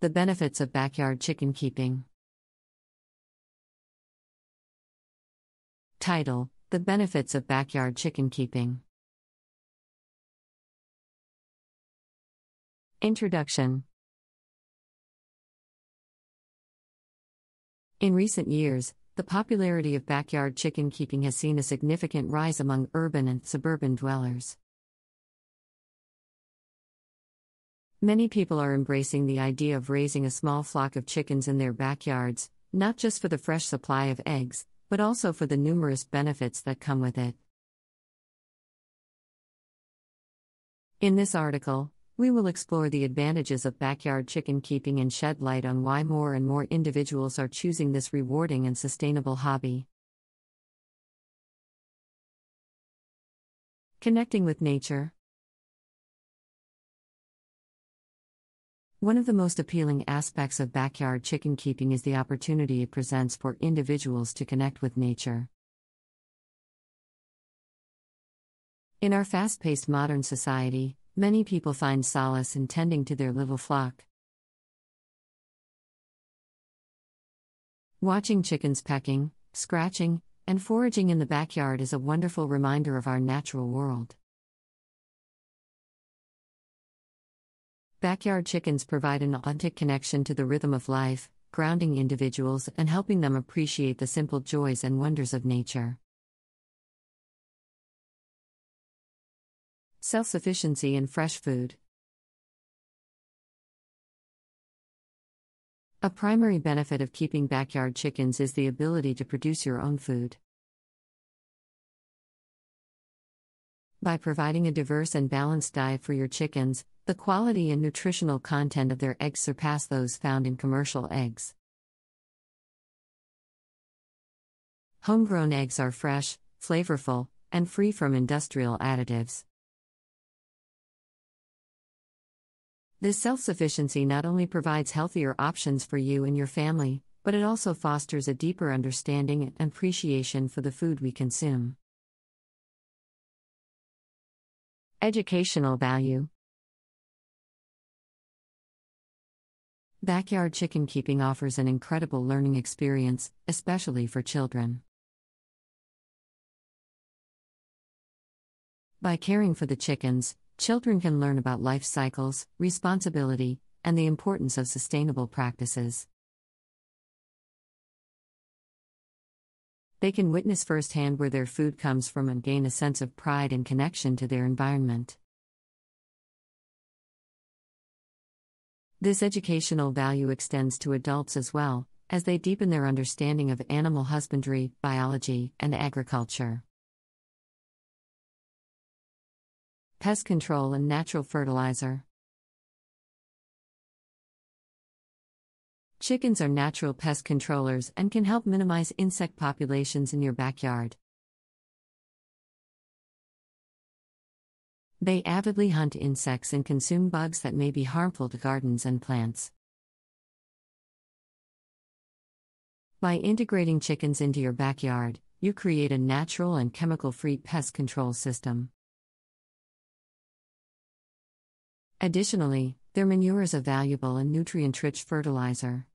The benefits of backyard chicken keeping. Title: The benefits of backyard chicken keeping. Introduction. In recent years, the popularity of backyard chicken keeping has seen a significant rise among urban and suburban dwellers. Many people are embracing the idea of raising a small flock of chickens in their backyards, not just for the fresh supply of eggs, but also for the numerous benefits that come with it. In this article, we will explore the advantages of backyard chicken keeping and shed light on why more and more individuals are choosing this rewarding and sustainable hobby. Connecting with nature. One of the most appealing aspects of backyard chicken keeping is the opportunity it presents for individuals to connect with nature. In our fast-paced modern society, many people find solace in tending to their little flock. Watching chickens pecking, scratching, and foraging in the backyard is a wonderful reminder of our natural world. Backyard chickens provide an authentic connection to the rhythm of life, grounding individuals and helping them appreciate the simple joys and wonders of nature. Self-sufficiency in fresh food. A primary benefit of keeping backyard chickens is the ability to produce your own food. By providing a diverse and balanced diet for your chickens, the quality and nutritional content of their eggs surpass those found in commercial eggs. Homegrown eggs are fresh, flavorful, and free from industrial additives. This self-sufficiency not only provides healthier options for you and your family, but it also fosters a deeper understanding and appreciation for the food we consume. Educational value. Backyard chicken keeping offers an incredible learning experience, especially for children. By caring for the chickens, children can learn about life cycles, responsibility, and the importance of sustainable practices. They can witness firsthand where their food comes from and gain a sense of pride and connection to their environment. This educational value extends to adults as well, as they deepen their understanding of animal husbandry, biology, and agriculture. Pest control and natural fertilizer. Chickens are natural pest controllers and can help minimize insect populations in your backyard. They avidly hunt insects and consume bugs that may be harmful to gardens and plants. By integrating chickens into your backyard, you create a natural and chemical-free pest control system. Additionally, their manure is a valuable and nutrient-rich fertilizer.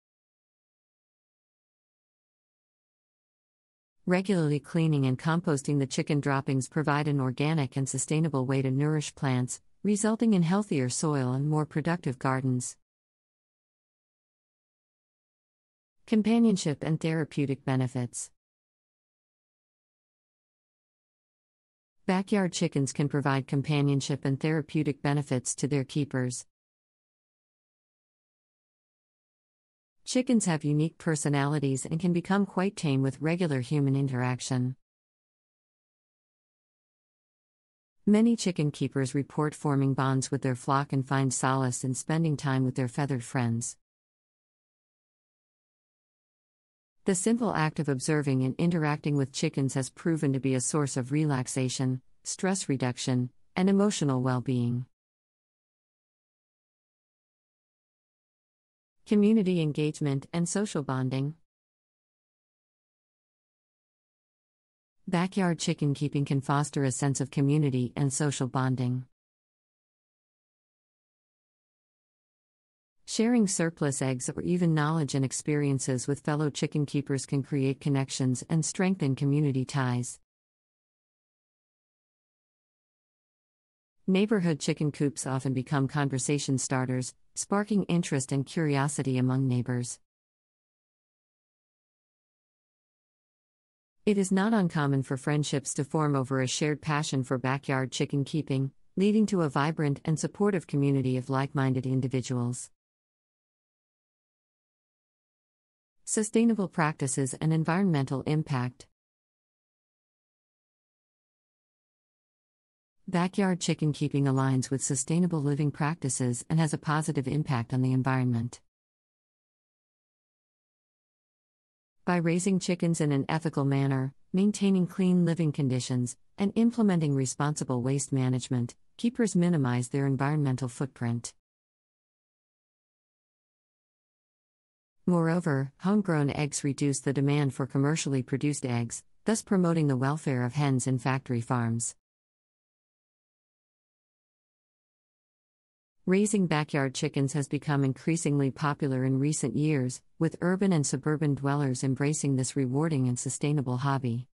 Regularly cleaning and composting the chicken droppings provide an organic and sustainable way to nourish plants, resulting in healthier soil and more productive gardens. Companionship and therapeutic benefits. Backyard chickens can provide companionship and therapeutic benefits to their keepers. Chickens have unique personalities and can become quite tame with regular human interaction. Many chicken keepers report forming bonds with their flock and find solace in spending time with their feathered friends. The simple act of observing and interacting with chickens has proven to be a source of relaxation, stress reduction, and emotional well-being. Community engagement and social bonding. Backyard chicken keeping can foster a sense of community and social bonding. Sharing surplus eggs or even knowledge and experiences with fellow chicken keepers can create connections and strengthen community ties. Neighborhood chicken coops often become conversation starters, sparking interest and curiosity among neighbors. It is not uncommon for friendships to form over a shared passion for backyard chicken keeping, leading to a vibrant and supportive community of like-minded individuals. Sustainable practices and environmental impact. Backyard chicken keeping aligns with sustainable living practices and has a positive impact on the environment. By raising chickens in an ethical manner, maintaining clean living conditions, and implementing responsible waste management, keepers minimize their environmental footprint. Moreover, homegrown eggs reduce the demand for commercially produced eggs, thus promoting the welfare of hens in factory farms. Raising backyard chickens has become increasingly popular in recent years, with urban and suburban dwellers embracing this rewarding and sustainable hobby.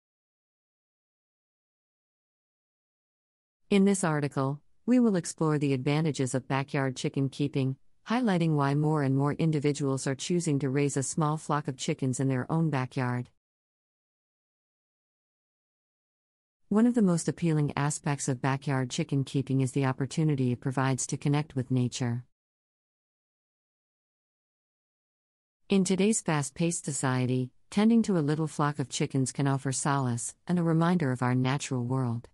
In this article, we will explore the advantages of backyard chicken keeping, highlighting why more and more individuals are choosing to raise a small flock of chickens in their own backyard. One of the most appealing aspects of backyard chicken keeping is the opportunity it provides to connect with nature. In today's fast-paced society, tending to a little flock of chickens can offer solace and a reminder of our natural world.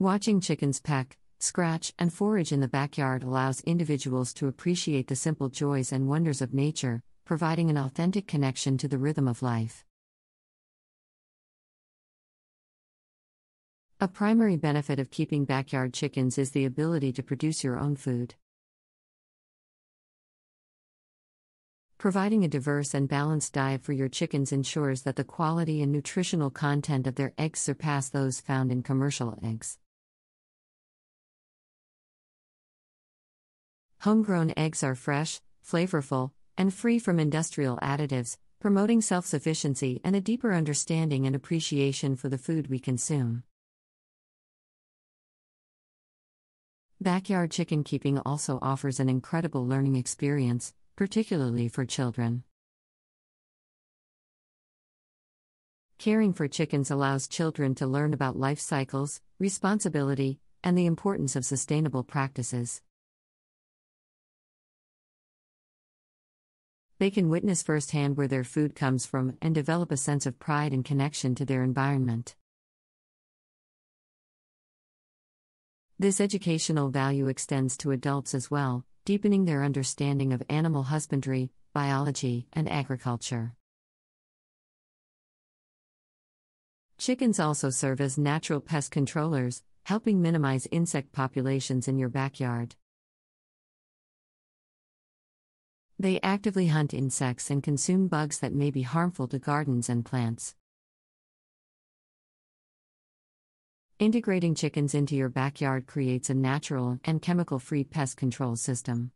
Watching chickens peck, scratch, and forage in the backyard allows individuals to appreciate the simple joys and wonders of nature, providing an authentic connection to the rhythm of life. A primary benefit of keeping backyard chickens is the ability to produce your own food. Providing a diverse and balanced diet for your chickens ensures that the quality and nutritional content of their eggs surpass those found in commercial eggs. Homegrown eggs are fresh, flavorful, and free from industrial additives, promoting self-sufficiency and a deeper understanding and appreciation for the food we consume. Backyard chicken keeping also offers an incredible learning experience, particularly for children. Caring for chickens allows children to learn about life cycles, responsibility, and the importance of sustainable practices. They can witness firsthand where their food comes from and develop a sense of pride and connection to their environment. This educational value extends to adults as well, deepening their understanding of animal husbandry, biology, and agriculture. Chickens also serve as natural pest controllers, helping minimize insect populations in your backyard. They actively hunt insects and consume bugs that may be harmful to gardens and plants. Integrating chickens into your backyard creates a natural and chemical-free pest control system.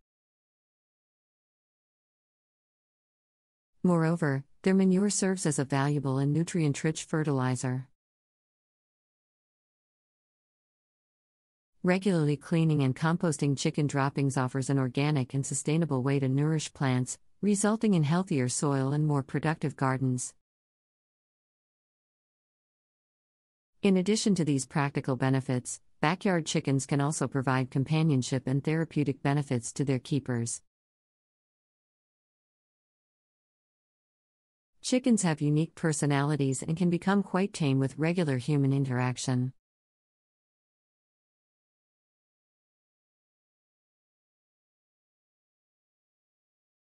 Moreover, their manure serves as a valuable and nutrient-rich fertilizer. Regularly cleaning and composting chicken droppings offers an organic and sustainable way to nourish plants, resulting in healthier soil and more productive gardens. In addition to these practical benefits, backyard chickens can also provide companionship and therapeutic benefits to their keepers. Chickens have unique personalities and can become quite tame with regular human interaction.